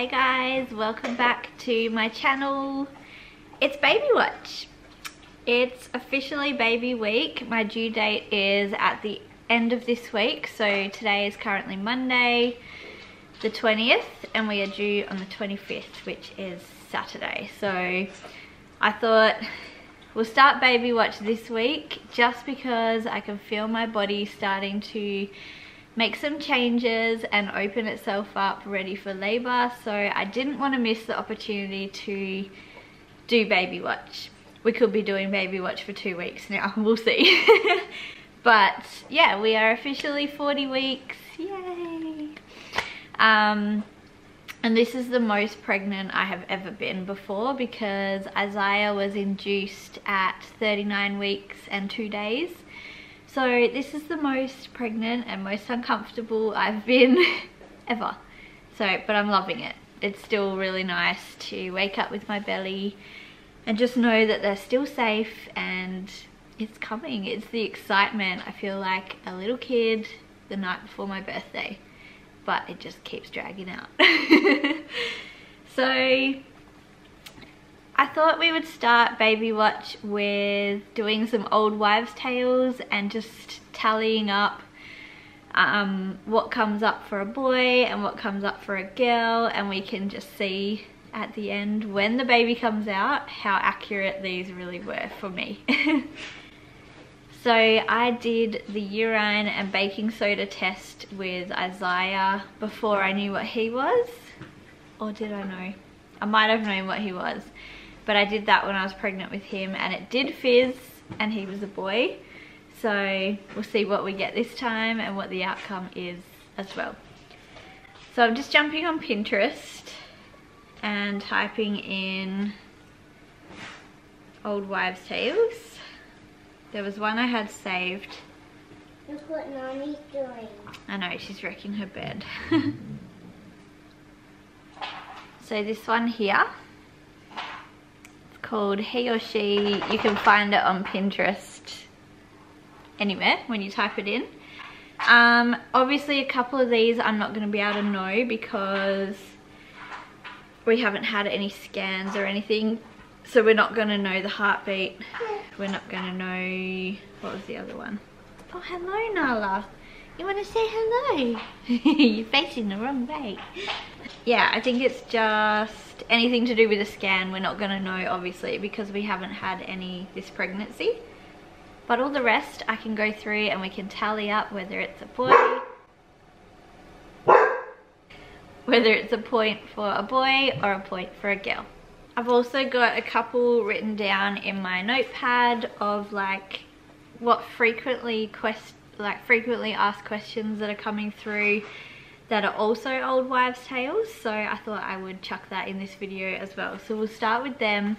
Hey guys, welcome back to my channel. It's baby watch. It's officially baby week. My due date is at the end of this week, so today is currently Monday the 20th and we are due on the 25th, which is Saturday. So I thought we'll start baby watch this week just because I can feel my body starting to make some changes and open itself up ready for labor, so I didn't want to miss the opportunity to do baby watch. We could be doing baby watch for 2 weeks now, we'll see. But yeah, we are officially 40 weeks, yay! And this is the most pregnant I have ever been before, because Isaiah was induced at 39 weeks and 2 days. So this is the most pregnant and most uncomfortable I've been ever. So, but I'm loving it. It's still really nice to wake up with my belly and just know that they're still safe and it's coming. It's the excitement. I feel like a little kid the night before my birthday, but it just keeps dragging out. So I thought we would start baby watch with doing some old wives' tales and just tallying up what comes up for a boy and what comes up for a girl, and we can just see at the end when the baby comes out how accurate these really were for me. So I did the urine and baking soda test with Isaiah before I knew what he was, or did I know? I might have known what he was. But I did that when I was pregnant with him and it did fizz and he was a boy. So we'll see what we get this time and what the outcome is as well. So I'm just jumping on Pinterest and typing in old wives' tales. There was one I had saved. Look what Nani's doing. I know, she's wrecking her bed. So this one here, called He or She. You can find it on Pinterest anywhere when you type it in. Obviously a couple of these I'm not going to be able to know because we haven't had any scans or anything, so we're not going to know the heartbeat, we're not going to know, what was the other one? Oh, hello Nala, you want to say hello? You're facing the wrong way. Yeah, I think it's just anything to do with a scan, we're not going to know obviously because we haven't had any this pregnancy. But all the rest I can go through and we can tally up whether it's a boy, whether it's a point for a boy or a point for a girl. I've also got a couple written down in my notepad of like what frequently asked questions that are coming through that are also old wives' tales, so I thought I would chuck that in this video as well. So we'll start with them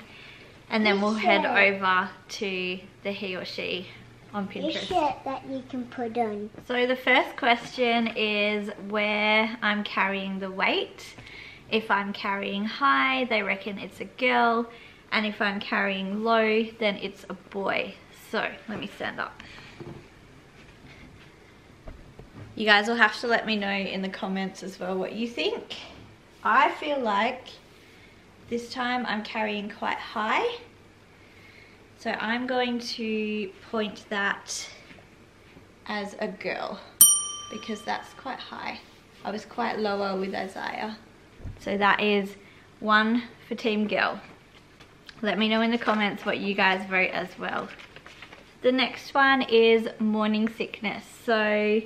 and then we'll head over to the he or she on Pinterest. Shirt that you can put on. So the first question is where I'm carrying the weight. If I'm carrying high, they reckon it's a girl, and if I'm carrying low, then it's a boy. So let me stand up. You guys will have to let me know in the comments as well what you think. I feel like this time I'm carrying quite high, so I'm going to point that as a girl because that's quite high. I was quite lower with Isaiah. So that is one for team girl. Let me know in the comments what you guys vote as well. The next one is morning sickness. So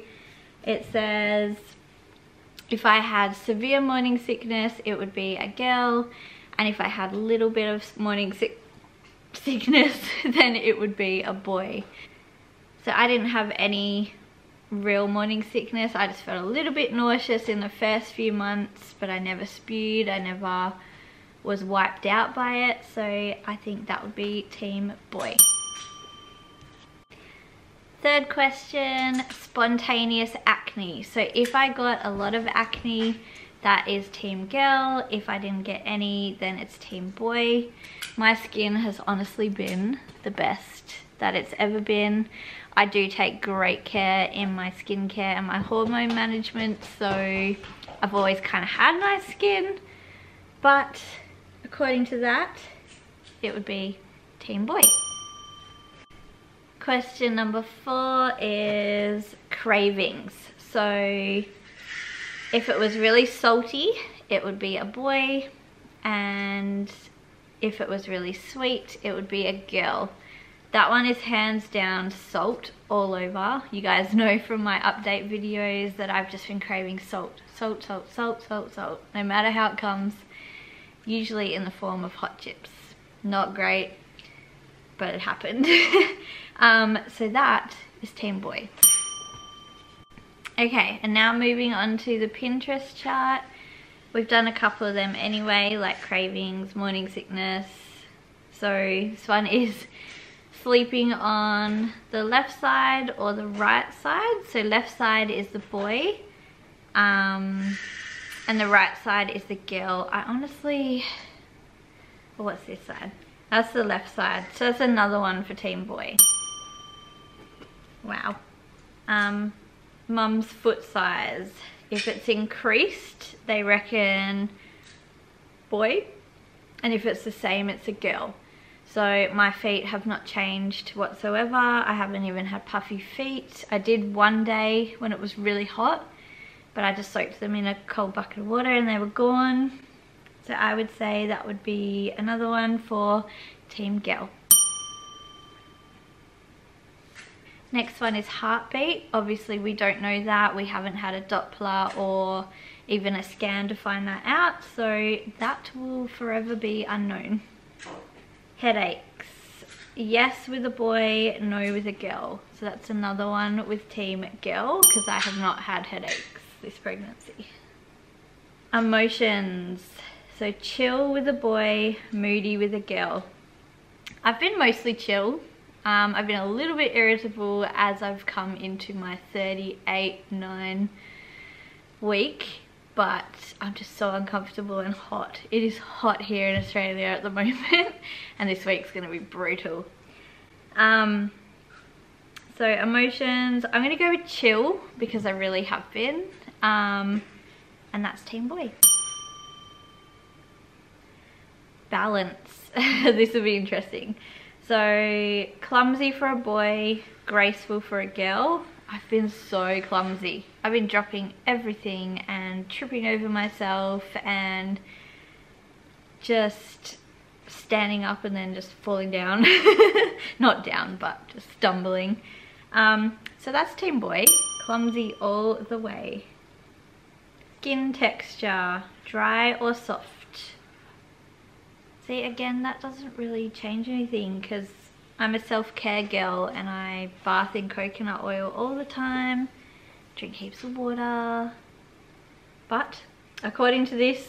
it says, if I had severe morning sickness, it would be a girl. And if I had a little bit of morning sickness, then it would be a boy. So I didn't have any real morning sickness. I just felt a little bit nauseous in the first few months, but I never spewed. I never was wiped out by it. So I think that would be team boy. Third question, spontaneous acne. So if I got a lot of acne, that is team girl. If I didn't get any, then it's team boy. My skin has honestly been the best that it's ever been. I do take great care in my skincare and my hormone management, so I've always kind of had nice skin, But according to that, it would be Team Boy. Question number 4 is cravings. So if it was really salty, it would be a boy, and if it was really sweet, it would be a girl. That one is hands down salt all over. You guys know from my update videos that I've just been craving salt. Salt, salt, salt, salt, salt. No matter how it comes, usually in the form of hot chips. Not great, but it happened. So that is Team Boy. Okay, and now moving on to the Pinterest chart. We've done a couple of them anyway, like cravings, morning sickness. So this one is sleeping on the left side or the right side. So left side is the boy, and the right side is the girl. I honestly, well, what's this side? That's the left side. So that's another one for Team Boy. Wow. Mum's foot size. If it's increased, they reckon boy, and if it's the same, it's a girl. So my feet have not changed whatsoever. I haven't even had puffy feet. I did one day when it was really hot, but I just soaked them in a cold bucket of water and they were gone. So I would say that would be another one for Team Girl. Next one is heartbeat. Obviously we don't know that. We haven't had a Doppler or even a scan to find that out, so that will forever be unknown. Headaches. Yes with a boy, no with a girl. So that's another one with Team Girl, because I have not had headaches this pregnancy. Emotions. So chill with a boy, moody with a girl. I've been mostly chill. I've been a little bit irritable as I've come into my 38-9 week, but I'm just so uncomfortable and hot. It is hot here in Australia at the moment, and this week's going to be brutal. So emotions, I'm going to go with chill because I really have been, and that's Team Boy. Balance. This will be interesting. So clumsy for a boy, graceful for a girl. I've been so clumsy. I've been dropping everything and tripping over myself and just standing up and then just falling down. Not down, but just stumbling. So that's Team Boy. Clumsy all the way. Skin texture, dry or soft. See, again, that doesn't really change anything because I'm a self-care girl and I bath in coconut oil all the time, drink heaps of water. But according to this,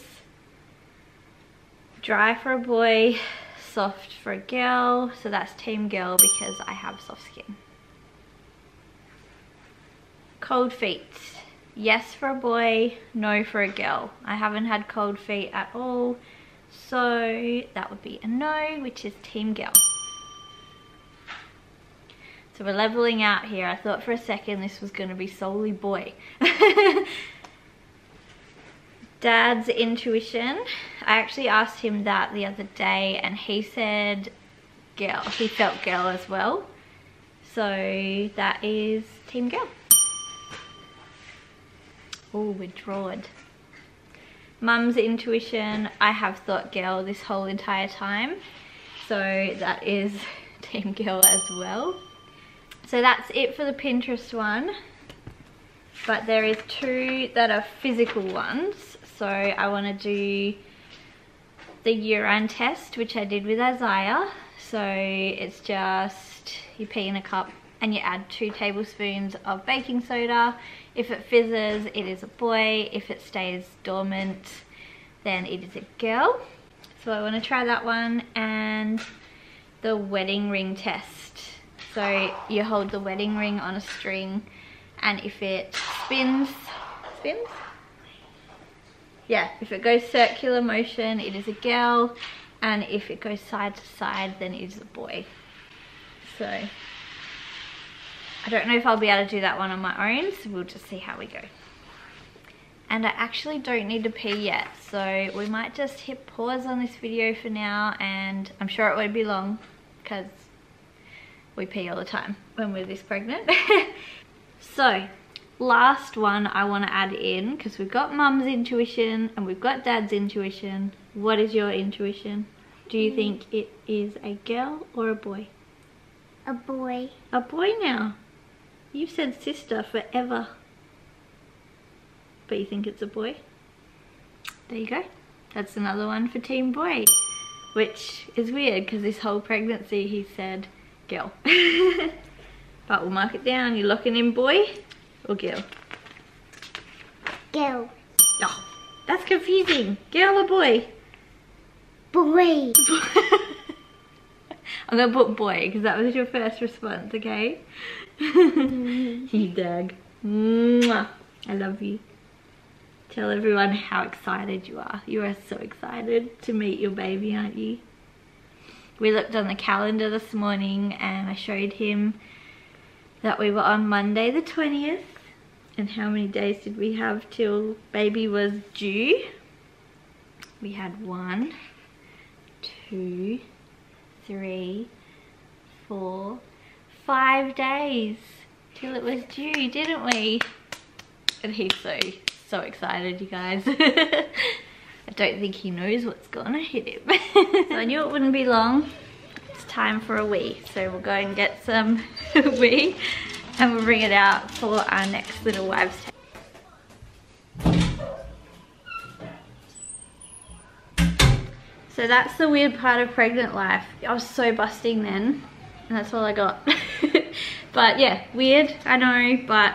dry for a boy, soft for a girl. So that's Team Girl because I have soft skin. Cold feet. Yes for a boy, no for a girl. I haven't had cold feet at all. So that would be a no, which is Team Girl. So we're leveling out here. I thought for a second this was going to be solely boy. Dad's intuition. I actually asked him that the other day and he said girl. He felt girl as well. So that is Team Girl. Oh, we're drawn. Mum's intuition, I have thought girl this whole entire time, so that is Team Girl as well. So that's it for the Pinterest one, but there is 2 that are physical ones. So I want to do the urine test, which I did with Isaiah. So it's just you pee in a cup and you add 2 tablespoons of baking soda. If it fizzes, it is a boy. If it stays dormant, then it is a girl. So I want to try that one. And the wedding ring test. So you hold the wedding ring on a string, and if it spins? Yeah, if it goes circular motion, it is a girl. And if it goes side to side, then it is a boy. So I don't know if I'll be able to do that one on my own, so we'll just see how we go. and I actually don't need to pee yet, so we might just hit pause on this video for now, and I'm sure it won't be long because we pee all the time when we're this pregnant. So last one I want to add in, because we've got mum's intuition and we've got dad's intuition. What is your intuition? Do you think it is a girl or a boy? A boy. A boy now? You've said sister forever. But you think it's a boy? There you go. That's another one for Team Boy. Which is weird because this whole pregnancy he said girl. But we'll mark it down. You're locking in boy or girl? Girl. Oh, that's confusing. Girl or boy? Boy. I'm gonna put boy because that was your first response, okay? You dag. Mwah. I love you. Tell everyone how excited you are. You are so excited to meet your baby, aren't you? We looked on the calendar this morning and I showed him that we were on Monday the 20th. And how many days did we have till baby was due? We had 1, 2, 3, 4, 5 days till it was due, didn't we? And he's so excited, you guys. I don't think he knows what's gonna hit him. So I knew it wouldn't be long. It's time for a wee, so we'll go and get some wee and we'll bring it out for our next little wives tale. So that's the weird part of pregnant life. I was so busting then, and that's all I got. But yeah, weird, I know, but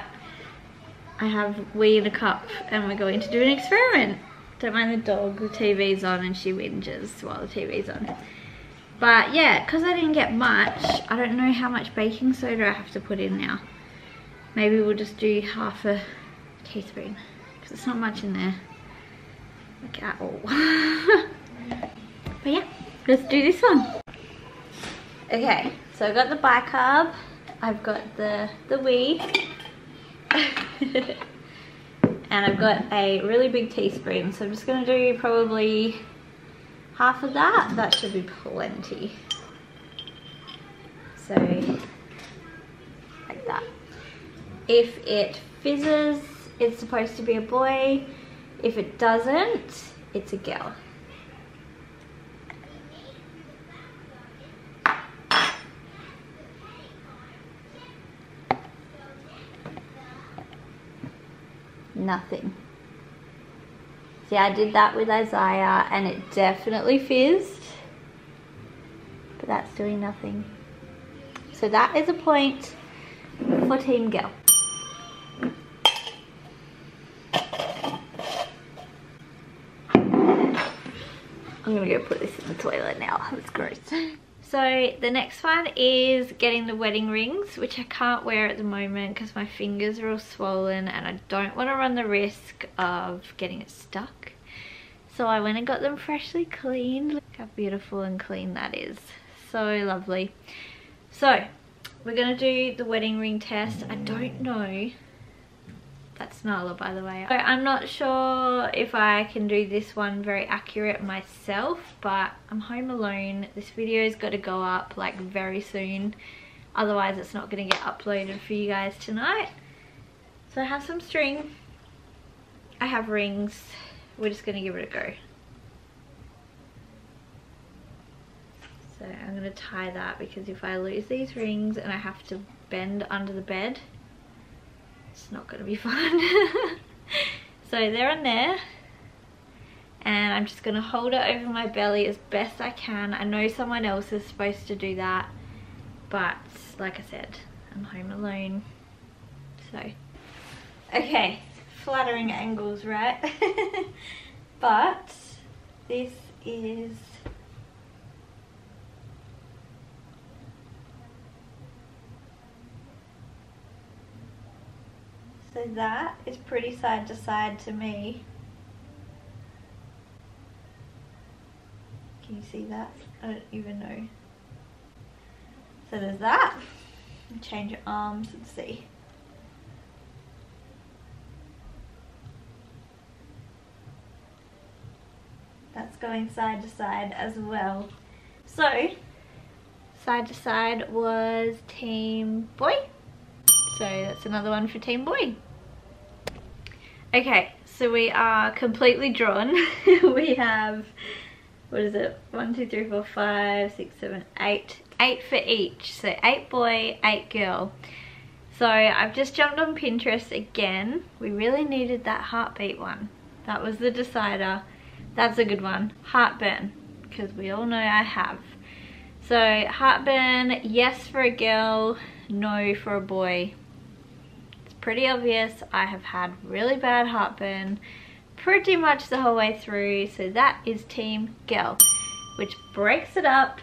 I have wee in a cup and we're going to do an experiment. Don't mind the dog, the TV's on and she whinges while the TV's on. But yeah, because I didn't get much, I don't know how much baking soda I have to put in now. Maybe we'll just do half a teaspoon, because it's not much in there, like at all. But yeah, let's do this one. Okay, so I've got the bicarb, I've got the wee, and I've got a really big teaspoon. So I'm just gonna do probably half of that. That should be plenty. So, like that. If it fizzes, it's supposed to be a boy. If it doesn't, it's a girl. Nothing. See, I did that with Isaiah and it definitely fizzed, but that's doing nothing. So that is a point for Team Girl. I'm gonna go put this in the toilet now, it's gross. So the next one is getting the wedding rings, which I can't wear at the moment because my fingers are all swollen and I don't want to run the risk of getting it stuck. So I went and got them freshly cleaned. Look how beautiful and clean that is. So lovely. So we're going to do the wedding ring test. I don't know. That's Nala, by the way. So I'm not sure if I can do this one very accurate myself, but I'm home alone. This video's got to go up like very soon. Otherwise it's not going to get uploaded for you guys tonight. So I have some string. I have rings. We're just going to give it a go. So I'm going to tie that because if I lose these rings and I have to bend under the bed, it's not going to be fun. So they're on there. And I'm just going to hold it over my belly as best I can. I know someone else is supposed to do that. But like I said, I'm home alone. So. Okay. Flattering angles, right? But this is... So that is pretty side to side to me. Can you see that? I don't even know. So there's that. Change your arms and see. That's going side to side as well. So, side to side was team boy. So that's another one for team boy. Okay, so we are completely drawn. We have, what is it? 1, 2, 3, 4, 5, 6, 7, 8. 8 for each. So 8 boy, 8 girl. So I've just jumped on Pinterest again. We really needed that heartbeat one. That was the decider. That's a good one. Heartburn, because we all know I have. So heartburn, yes for a girl, no for a boy. It's pretty obvious. I have had really bad heartburn pretty much the whole way through. So that is team girl, which breaks it up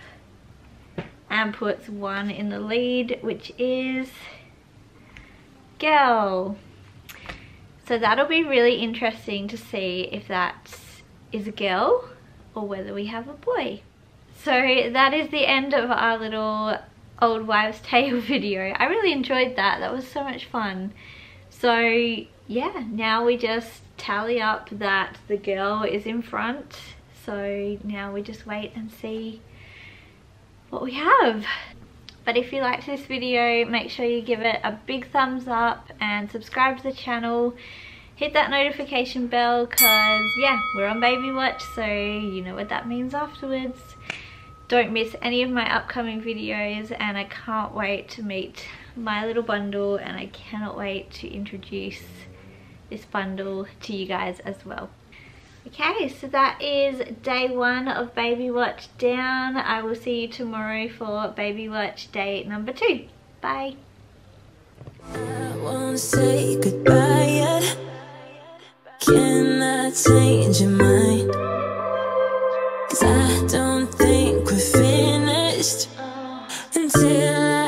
and puts one in the lead, which is girl. So that'll be really interesting to see if that is a girl or whether we have a boy. So that is the end of our little old wives tale video. I really enjoyed that. That was so much fun. So yeah, now we just tally up that the girl is in front. So now we just wait and see what we have. But if you liked this video, make sure you give it a big thumbs up and subscribe to the channel. Hit that notification bell, because yeah, we're on baby watch, so you know what that means afterwards. Don't miss any of my upcoming videos, and I can't wait to meet my little bundle, and I cannot wait to introduce this bundle to you guys as well. Okay, so that is day 1 of baby watch down. I will see you tomorrow for baby watch day number 2. Bye. I won't say goodbye yet. Can I change your mind? 'Cause I don't think we're finished until I